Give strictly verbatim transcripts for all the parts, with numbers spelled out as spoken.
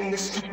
in the street.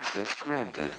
Access granted.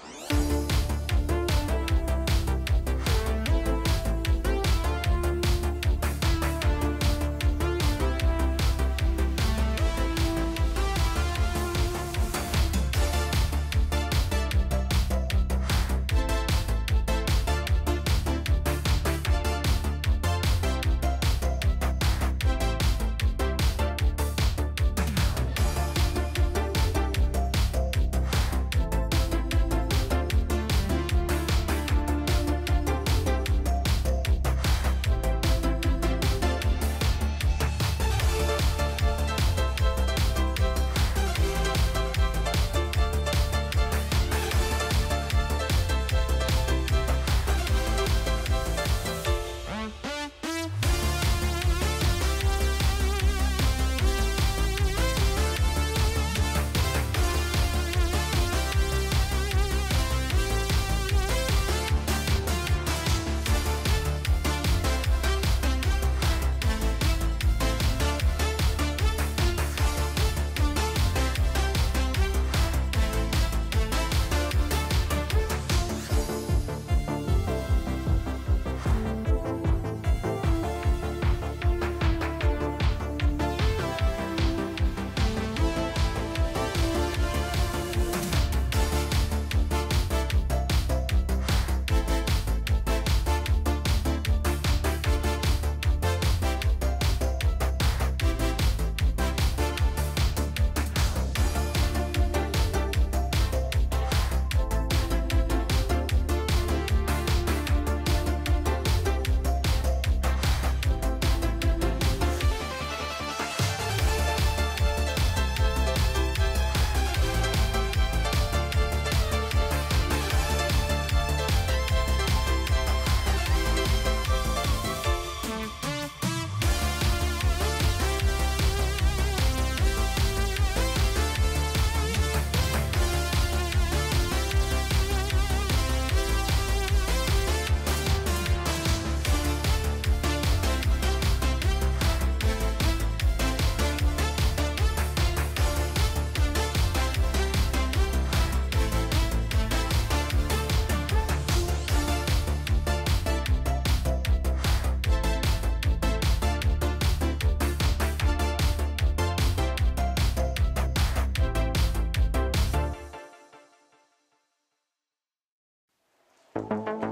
Thank you.